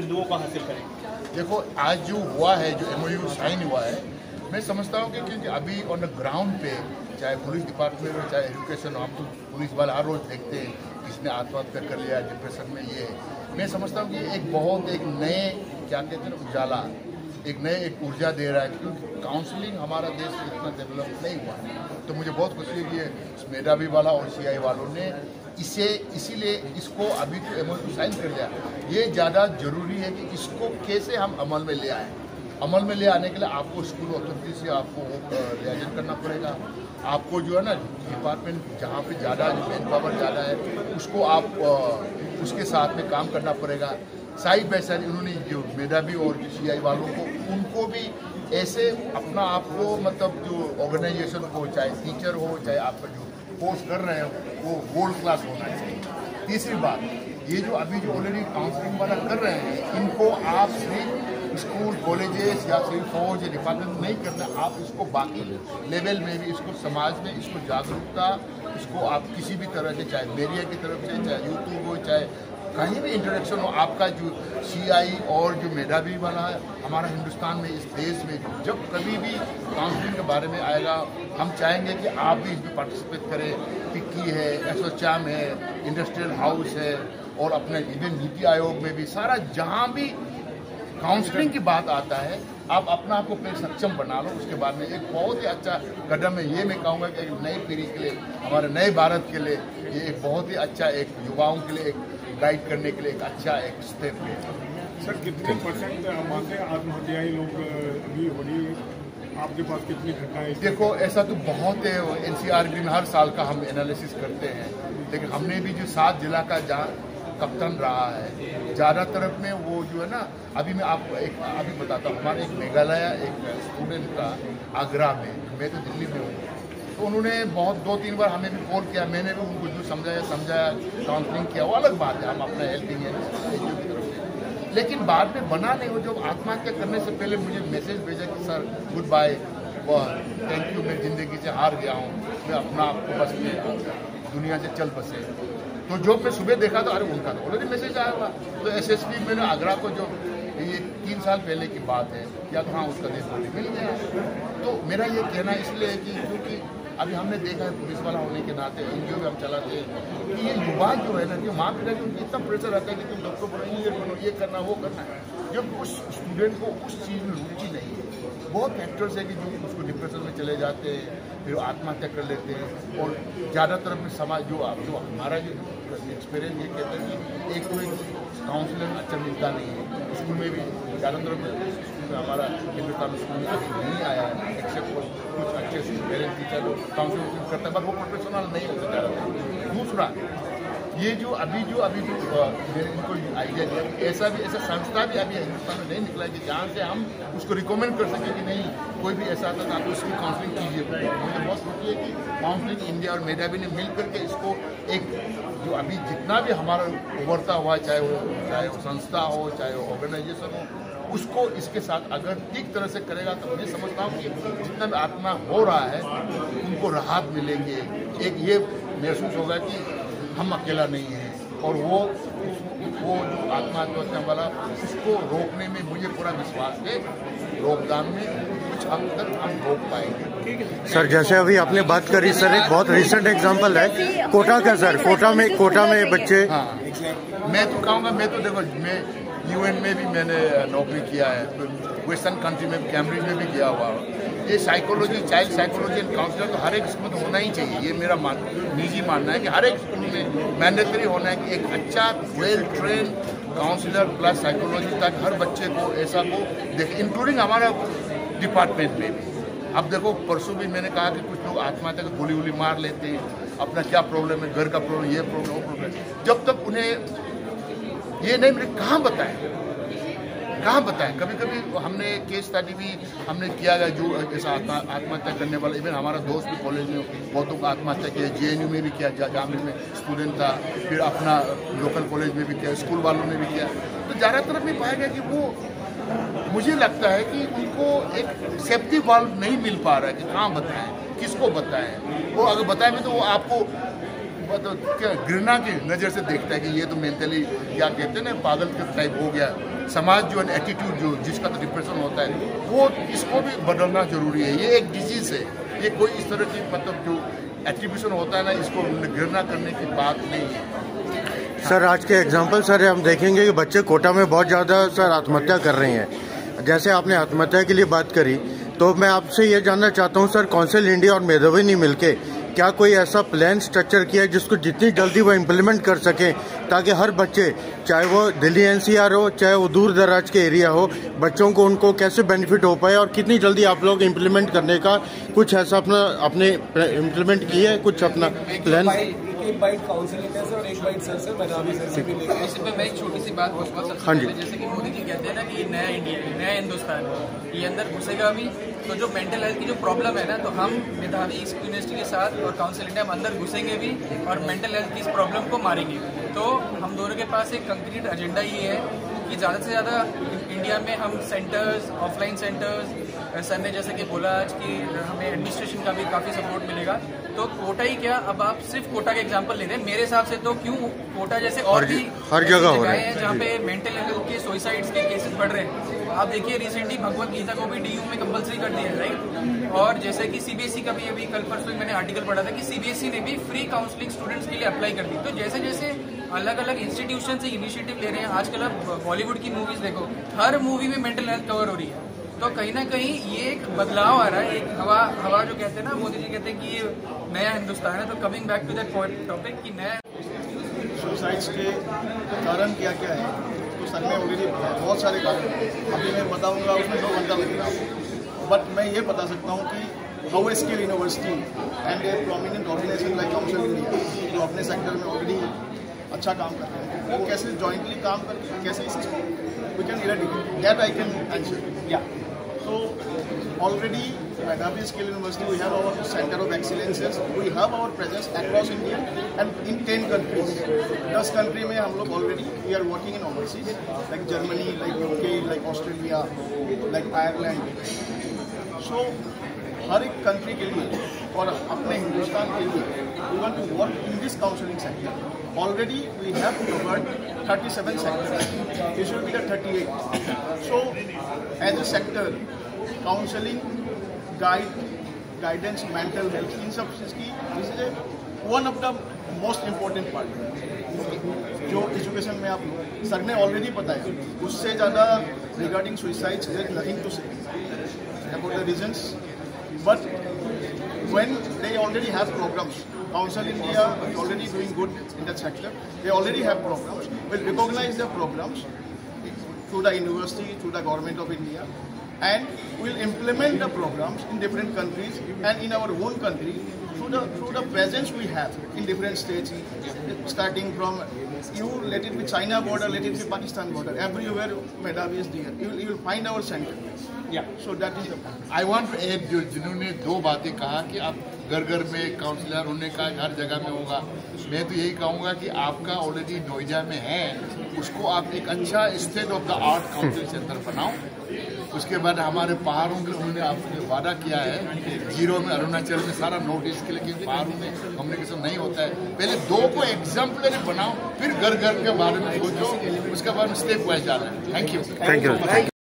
बिंदुओं को हासिल करेंगे? देखो, आज जो हुआ है, जो MOU साइन हुआ है, मैं समझता हूँ कि क्योंकि अभी ऑन द ग्राउंड पे चाहे पुलिस डिपार्टमेंट हो चाहे एजुकेशन हो, हम तो पुलिस वाले हर रोज देखते हैं इसने आत्महत्या कर लिया, डिप्रेशन में ये है। मैं समझता हूँ कि एक बहुत एक नए क्या कहते हैं उजाला, एक नए एक ऊर्जा दे रहा है, क्योंकि काउंसलिंग हमारा देश में इतना डेवलप नहीं हुआ है। तो मुझे बहुत खुशी है कि ये मेधावी वाला और CII वालों ने इसे इसीलिए इसको अभी तो MOU साइन कर लिया। ये ज़्यादा जरूरी है कि इसको कैसे हम अमल में ले आए। अमल में ले आने के लिए आपको स्कूल अथॉरिटी से आपको रियाजन करना पड़ेगा, आपको जो है ना डिपार्टमेंट जहाँ पर ज़्यादा मैन पावर ज़्यादा है उसको आप उसके साथ में काम करना पड़ेगा। साइड बाई साइड उन्होंने जो मेधावी और CII वालों को उनको भी ऐसे अपना आप को मतलब जो ऑर्गेनाइजेशन को चाहे टीचर हो चाहे आप जो कोर्स कर रहे हो वो वर्ल्ड क्लास होना चाहिए। तीसरी बात, ये जो अभी जो ऑलरेडी काउंसलिंग वाला कर रहे हैं इनको आप सिर्फ स्कूल कॉलेजेस या सिर्फ फौज या डिपार्टमेंट नहीं करना, आप इसको बाकी लेवल में भी इसको समाज में इसको जागरूकता इसको आप किसी भी तरह से चाहे मीडिया की तरफ से चाहे यूट्यूब हो चाहे कहीं भी इंटरेक्शन हो, आपका जो CII और जो मेधावी वाला है हमारा हिंदुस्तान में इस देश में जब कभी भी काउंसलिंग के बारे में आएगा हम चाहेंगे कि आप भी इसमें पार्टिसिपेट करें। टिक्की है, ASSOCHAM है, इंडस्ट्रियल हाउस है और अपने इवन नीति आयोग में भी सारा जहां भी काउंसलिंग की बात आता है आप अपना आपको फिर सक्षम बना लो। उसके बाद में एक बहुत ही अच्छा कदम है, ये मैं कहूँगा कि एक नई पीढ़ी के लिए हमारे नए भारत के लिए ये एक बहुत ही अच्छा एक युवाओं के लिए एक गाइड करने के लिए एक अच्छा एक स्टेप है। सर, कितने % हमारे आत्महत्याएं लोग भी हो रही है, आपके पास कितनी घटनाएं? देखो, ऐसा तो बहुत है, NCR में हर साल का हम एनालिसिस करते हैं, लेकिन हमने भी जो 7 जिला का कप्तान रहा है ज़्यादा तरफ में वो जो है ना अभी मैं आपको एक अभी बताता हूँ। हमारे एक मेघालय एक स्टूडेंट का आगरा में, मैं तो दिल्ली में हूँ, तो उन्होंने बहुत 2-3 बार हमें भी कॉल किया, मैंने भी उनको जो समझाया काउंसलिंग किया, वो अलग बात है, हम अपना हेल्पिंग है। लेकिन बाद में बना नहीं हो, जब आत्महत्या करने से पहले मुझे मैसेज भेजा कि sir good bye, thank you, मैं ज़िंदगी से हार गया हूँ, मैं अपना आपको बस में दुनिया से चल बसे। तो जो मैं सुबह देखा तो अरे उनका तो ऑलरेडी मैसेज आया हुआ। तो SSP मैंने आगरा को जो ये 3 साल पहले की बात है या तो हाँ उसका देश मिल गया। तो मेरा ये कहना इसलिए है कि क्योंकि अभी हमने देखा है पुलिस वाला होने के नाते NGO भी हम चलाते हैं कि ये युवा जो है ना कि माँ पिता की उनको इतना प्रेशर रहता है कि तुम डॉक्टर बनो, इंजीनियर बनो, ये करना वो करना है, जब उस स्टूडेंट को उस चीज़ में रुचि नहीं है। बहुत फैक्टर्स है कि जो उसको डिप्रेशन में चले जाते हैं, फिर आत्महत्या कर लेते हैं। और ज़्यादातर में समाज जो हमारा जो एक्सपीरियंस ये कहता है कि एक तो एक काउंसलर अच्छा मिलता नहीं है, स्कूल में भी ज़्यादातर हमारा हिंदुस्तान स्कूल नहीं आया है, एक्सेप्ट कुछ अच्छे से पेरेंट टीचर हो काउंसिल करता है, पर वो प्रोफेशनल नहीं हो सकता। दूसरा, ये जो अभी मेरे इनको आइडिया दिया ऐसा संस्था भी अभी हिंदुस्तान में नहीं निकला है कि जहाँ से हम उसको रिकमेंड कर सकें कि नहीं कोई भी ऐसा आता तो आप उसकी काउंसलिंग कीजिए। मुझे बहुत खुशी है कि काउंसलिंग इंडिया और मेधावी ने मिल करके इसको एक जो अभी जितना भी हमारा उभरता हुआ है चाहे वो संस्था हो चाहे वो ऑर्गेनाइजेशन हो उसको इसके साथ अगर ठीक तरह से करेगा तो मैं समझता हूँ कि जितना भी आत्मा हो रहा है उनको राहत मिलेंगे। एक ये महसूस होगा कि हम अकेला नहीं हैं और वो जो आत्महत्या वाला उसको रोकने में मुझे पूरा विश्वास है, रोकथाम में कुछ हद तक हम रोक पाएंगे। सर, जैसे अभी आपने बात करी, सर एक बहुत रिसेंट एग्जांपल है कोटा का, सर कोटा में बच्चे, हाँ मैं तो कहूँगा, मैं तो देखो मैं UN में भी मैंने नौकरी किया है, वेस्टर्न कंट्री में कैम्ब्रिज में भी किया हुआ है। ये psychology child psychology and counsellor तो हर एक स्कूल में होना ही चाहिए। ये मेरा निजी मानना है कि हर एक स्कूल में मैंडेटरी होना है कि एक अच्छा well train counsellor plus psychology, ताकि हर बच्चे को ऐसा को देखें, इंक्लूडिंग हमारा डिपार्टमेंट में भी। अब देखो परसों भी मैंने कहा कि कुछ लोग आत्महत्या को गोली मार लेते हैं, अपना क्या प्रॉब्लम है, घर का प्रॉब्लम, ये प्रॉब्लम वो प्रॉब्लम, जब तक उन्हें ये नहीं मैंने कहाँ बताएं। कभी कभी हमने केस स्टडी भी हमने किया गया जो ऐसा आत्महत्या करने वाला, इवन हमारा दोस्त भी कॉलेज में बहुतों को आत्महत्या किया, JNU में भी किया, जामिया में स्टूडेंट था, फिर अपना लोकल कॉलेज में भी किया, स्कूल वालों ने भी किया। तो ज़्यादा तरफ में पाया गया कि वो मुझे लगता है कि उनको एक सेफ्टी वाल्व नहीं मिल पा रहा है कि कहाँ बताएँ, किसको बताएँ, वो अगर बताएँ भी तो वो आपको तो क्या घृणा की नज़र से देखता है कि ये तो मेंटली क्या कहते हैं ना पागल के टाइप हो गया, समाज जो एटीट्यूड जो जिसका तो डिप्रेशन होता है वो इसको भी बदलना जरूरी है। ये एक डिजीज़ है, ये कोई इस तरह की मतलब जो एट्रीब्यूशन होता है ना इसको घृणा करने की बात नहीं है। सर आज के एग्जाम्पल सर हम देखेंगे कि बच्चे कोटा में बहुत ज़्यादा सर आत्महत्या कर रहे हैं। जैसे आपने आत्महत्या के लिए बात करी तो मैं आपसे ये जानना चाहता हूँ सर काउंसिल इंडिया और मेधावी ने मिलकर क्या कोई ऐसा प्लान स्ट्रक्चर किया है जिसको जितनी जल्दी वो इम्प्लीमेंट कर सकें ताकि हर बच्चे चाहे वो दिल्ली एनसीआर हो चाहे वो दूर दराज के एरिया हो बच्चों को उनको कैसे बेनिफिट हो पाए और कितनी जल्दी आप लोग इम्प्लीमेंट करने का कुछ ऐसा अपना आपने इम्प्लीमेंट किया है कुछ अपना प्लान? एक बाइट काउंसिल इंडिया से और एक बाइट सर से मेधावी सर से भी लेकर इस पर मैं एक छोटी सी बात पूछना चाहता हूँ। जैसे कि मोदी जी कहते हैं ना कि नया इंडिया नया हिंदुस्तान ये अंदर घुसेगा भी तो जो मेंटल हेल्थ की जो प्रॉब्लम है ना तो हम मेधावी यूनिवर्सिटी के साथ और काउंसिल इंडिया हम अंदर घुसेंगे भी और मेंटल हेल्थ की इस प्रॉब्लम को मारेंगे। तो हम दोनों के पास एक कंक्रीट एजेंडा ये है कि ज़्यादा से ज़्यादा इंडिया में हम सेंटर्स ऑफलाइन सेंटर्स सर ने जैसे कि बोला आज कि हमें एडमिनिस्ट्रेशन का भी काफ़ी सपोर्ट मिलेगा। तो कोटा ही क्या, अब आप सिर्फ कोटा का एग्जाम्पल ले रहे हैं मेरे हिसाब से तो क्यों कोटा जैसे और भी हर जगह हैं जहाँ पे मेंटल हेल्थ के सुसाइड्स के केसेस बढ़ रहे हैं। आप देखिए रिसेंटली भगवत गीता को भी DU में कंपलसरी कर दिया है राइट। और जैसे कि CBSE का भी अभी कल परसों मैंने आर्टिकल पढ़ा था कि CBSE ने भी फ्री काउंसलिंग स्टूडेंट्स के लिए अप्लाई कर दी। तो जैसे जैसे अलग अलग इंस्टीट्यूशन से इनिशिएटिव ले रहे हैं। आजकल आप बॉलीवुड की मूवीज देखो, हर मूवी में मेंटल हेल्थ कवर हो रही है। तो कहीं ना कहीं ये एक बदलाव आ रहा है, एक हवा जो कहते हैं ना मोदी जी कहते हैं कि ये नया हिंदुस्तान है। तो coming back to that topic कि नया सुसाइड्स के कारण क्या क्या है तो सर ने ऑलरेडी बहुत सारे कारण अभी मैं बताऊंगा उसमें 2 घंटा लगेगा बट मैं ये बता सकता हूँ कि how a skill university and a prominent organisation like council India जो अपने सेक्टर में ऑलरेडी अच्छा काम कर रहे हैं वो कैसे जॉइंटली काम करके कैसे इस we can eradicate that I can answer या so already Madhya Pradesh Skill University we have our center of excellences, we have our presence across India and in 10 countries 10 country mein hum log already we are working in overseas like Germany, like UK, like Australia, like Ireland. So har ek country ke liye aur apne Hindustan ke liye we want to work in this counseling sector. Already we have covered 37 sectors, this will be the 38th. So as a sector counseling guidance, mental health, इन सब चीज़ की this is one of the most important part जो education में आप sir ने already बताया। उससे ज़्यादा regarding suicides there is nothing to say about the reasons but when they already have programs, Council India is already doing good in that sector, they already have programs, will recognize the programs through the university, through the government of India and we'll implement the programs in different countries and in our own country through the presence we have in different states starting from you let it be China border, let it be Pakistan border, everywhere Medaviy is there, you will find our center. Yeah, so that is the point. I want to add जिन्होंने 2 बातें कहा कि आप घर-घर में counsellor उन्होंने कहा हर जगह में होगा। मैं तो यही कहूँगा कि आपका ऑलरेडी नोएडा में है उसको आप एक अच्छा state of the art council centre बनाओ। उसके बाद हमारे पहाड़ों में उन्होंने आपने वादा किया है जीरो में अरुणाचल में सारा नॉर्थ ईस्ट के लेकिन पहाड़ों में कम्युनिकेशन नहीं होता है। पहले 2 को एग्जाम्पलरी बनाओ फिर घर घर के बारे में सोचो उसके बाद स्टेप वाइज जाना है। Thank you.